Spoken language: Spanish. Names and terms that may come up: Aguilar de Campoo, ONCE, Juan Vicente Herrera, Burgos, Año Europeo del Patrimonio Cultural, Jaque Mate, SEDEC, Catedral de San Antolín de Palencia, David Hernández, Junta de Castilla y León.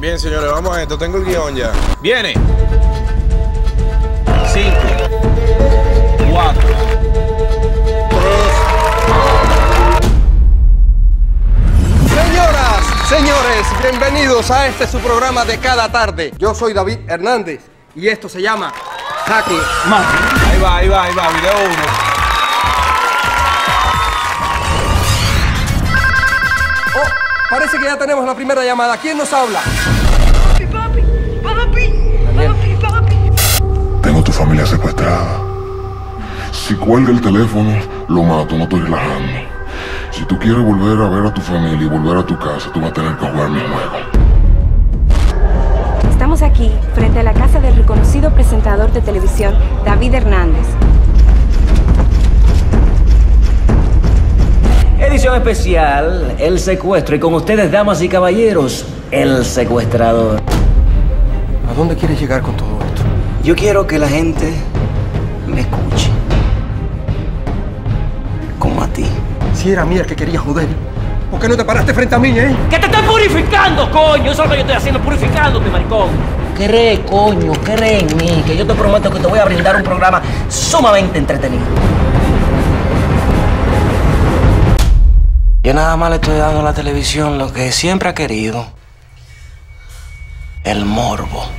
Bien, señores, vamos a esto. Tengo el guión ya. Viene. 5, 4, 3. Señoras, señores, bienvenidos a este su programa de cada tarde. Yo soy David Hernández y esto se llama Jaque Mate. Ahí va, ahí va, ahí va. Video 1. Parece que ya tenemos la primera llamada. ¿Quién nos habla? Papi, papi, papi, papi, papi. Tengo tu familia secuestrada. Si cuelga el teléfono, lo mato, no estoy relajando. Si tú quieres volver a ver a tu familia y volver a tu casa, tú vas a tener que jugar mi juego. Estamos aquí, frente a la casa del reconocido presentador de televisión, David Hernández. Edición especial, el secuestro. Y con ustedes, damas y caballeros, el secuestrador. ¿A dónde quieres llegar con todo esto? Yo quiero que la gente me escuche. Como a ti. Si era mía el que quería joder, ¿por qué no te paraste frente a mí, eh? ¡Que te están purificando, coño! Eso es lo que yo estoy haciendo, purificándote, maricón. Cree, coño, cree en mí, que yo te prometo que te voy a brindar un programa sumamente entretenido. Yo nada más le estoy dando a la televisión lo que siempre ha querido, el morbo.